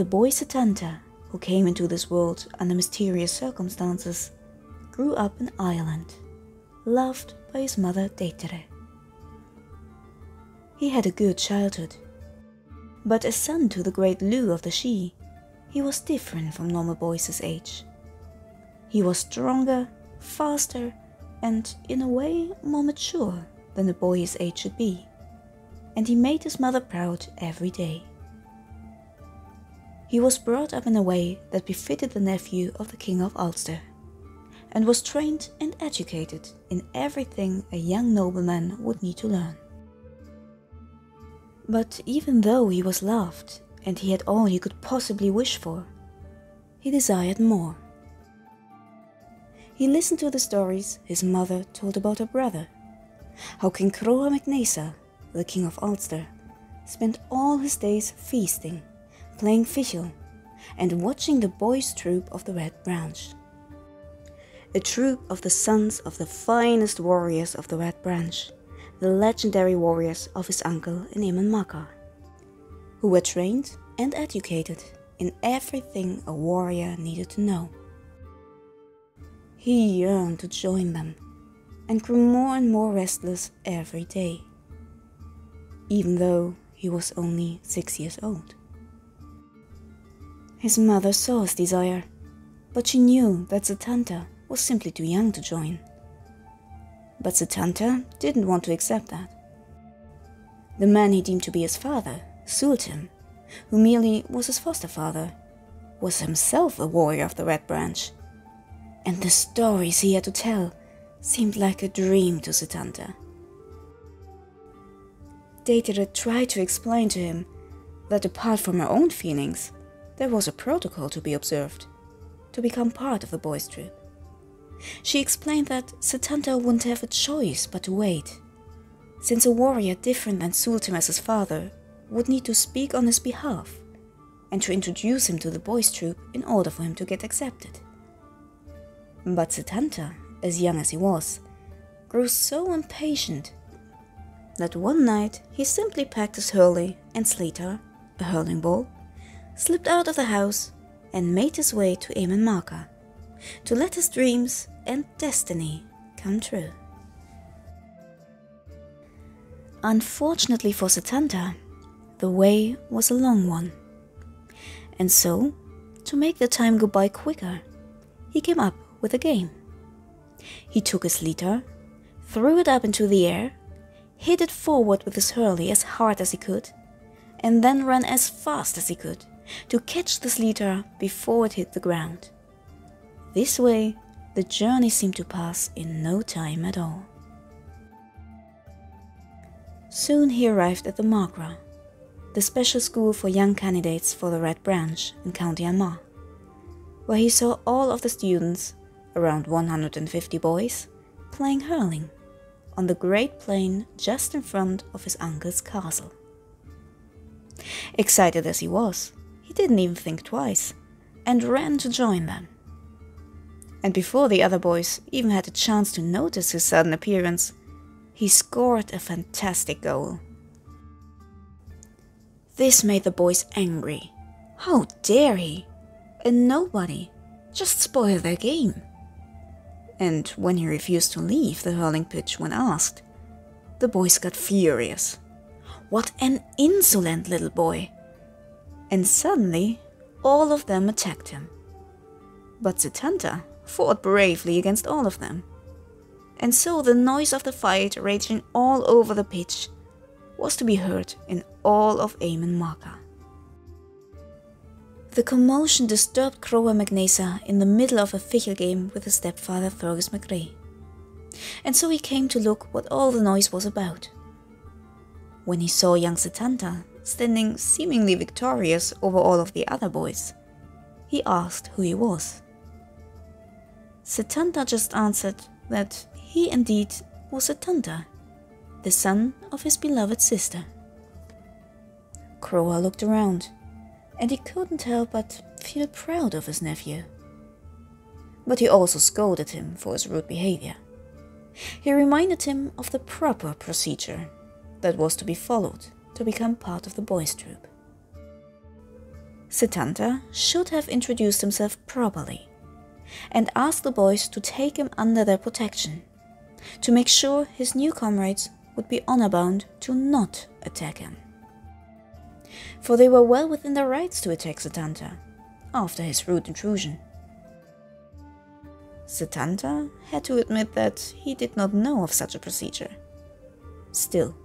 The boy Setanta, who came into this world under mysterious circumstances, grew up in Ireland, loved by his mother Deitere. He had a good childhood, but as son to the great Lu of the Shi, he was different from normal boys his age. He was stronger, faster, and in a way more mature than a boy his age should be, and he made his mother proud every day. He was brought up in a way that befitted the nephew of the King of Ulster, and was trained and educated in everything a young nobleman would need to learn. But even though he was loved and he had all he could possibly wish for, he desired more. He listened to the stories his mother told about her brother, how King Conchobar mac Nessa, the King of Ulster, spent all his days feasting, playing fichel, and watching the boys' troop of the Red Branch. A troop of the sons of the finest warriors of the Red Branch, the legendary warriors of his uncle in Emain Macha, who were trained and educated in everything a warrior needed to know. He yearned to join them, and grew more and more restless every day, even though he was only 6 years old. His mother saw his desire, but she knew that Setanta was simply too young to join. But Setanta didn't want to accept that. The man he deemed to be his father, Sultim, who merely was his foster father, was himself a warrior of the Red Branch, and the stories he had to tell seemed like a dream to Setanta. Deitere tried to explain to him that apart from her own feelings, there was a protocol to be observed, to become part of the boys' troop. She explained that Setanta wouldn't have a choice but to wait, since a warrior different than Sultim as his father would need to speak on his behalf and to introduce him to the boys' troop in order for him to get accepted. But Setanta, as young as he was, grew so impatient that one night he simply packed his hurley and slíotar, a hurling ball, slipped out of the house and made his way to Emain Macha to let his dreams and destiny come true. Unfortunately for Setanta, the way was a long one, and so, to make the time go by quicker, he came up with a game. He took his slíotar, threw it up into the air, hit it forward with his hurley as hard as he could, and then ran as fast as he could to catch the slíotar before it hit the ground. This way, the journey seemed to pass in no time at all. Soon he arrived at the Magra, the special school for young candidates for the Red Branch in County Armagh, where he saw all of the students, around 150 boys, playing hurling on the great plain just in front of his uncle's castle. Excited as he was, he didn't even think twice, and ran to join them. And before the other boys even had a chance to notice his sudden appearance, he scored a fantastic goal. This made the boys angry. How dare he? A nobody, just spoil their game. And when he refused to leave the hurling pitch when asked, the boys got furious. What an insolent little boy! And suddenly, all of them attacked him. But Setanta fought bravely against all of them. And so the noise of the fight raging all over the pitch was to be heard in all of Emain Macha. The commotion disturbed Conchobar mac Nessa in the middle of a fichel game with his stepfather Fergus MacRae, and so he came to look what all the noise was about. When he saw young Setanta standing seemingly victorious over all of the other boys, he asked who he was. Setanta just answered that he indeed was Setanta, the son of his beloved sister. Conchobar looked around, and he couldn't help but feel proud of his nephew. But he also scolded him for his rude behavior. He reminded him of the proper procedure that was to be followed to become part of the boys' troop. Setanta should have introduced himself properly and asked the boys to take him under their protection, to make sure his new comrades would be honor-bound to not attack him. For they were well within their rights to attack Setanta after his rude intrusion. Setanta had to admit that he did not know of such a procedure. Still,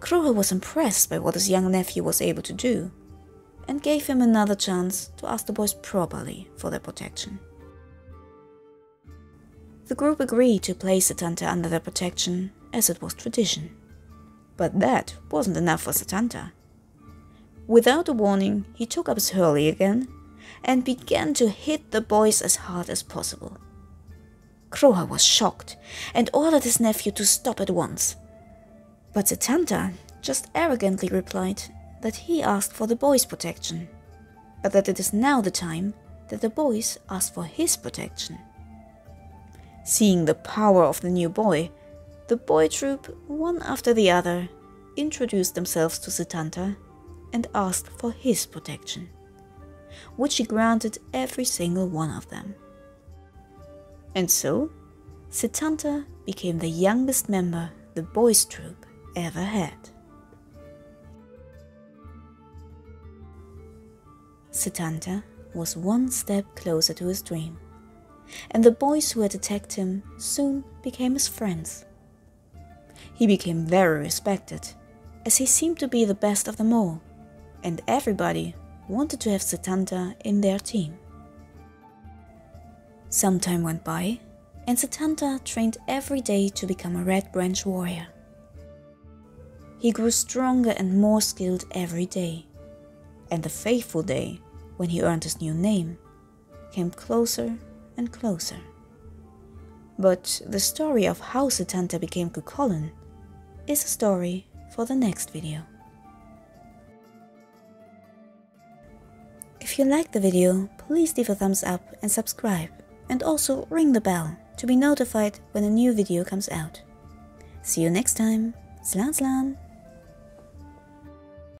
Croha was impressed by what his young nephew was able to do and gave him another chance to ask the boys properly for their protection. The group agreed to place Setanta under their protection as it was tradition. But that wasn't enough for Setanta. Without a warning, he took up his hurley again and began to hit the boys as hard as possible. Croha was shocked and ordered his nephew to stop at once. But Setanta just arrogantly replied that he asked for the boys' protection, but that it is now the time that the boys ask for his protection. Seeing the power of the new boy, the boy troop, one after the other, introduced themselves to Setanta and asked for his protection, which he granted every single one of them. And so, Setanta became the youngest member the boys' troop ever had. Setanta was one step closer to his dream, and the boys who had attacked him soon became his friends. He became very respected, as he seemed to be the best of them all, and everybody wanted to have Setanta in their team. Some time went by, and Setanta trained every day to become a Red Branch warrior. He grew stronger and more skilled every day, and the fateful day when he earned his new name came closer and closer. But the story of how Setanta became CúChulainn is a story for the next video. If you liked the video, please leave a thumbs up and subscribe, and also ring the bell to be notified when a new video comes out. See you next time. Slán slán!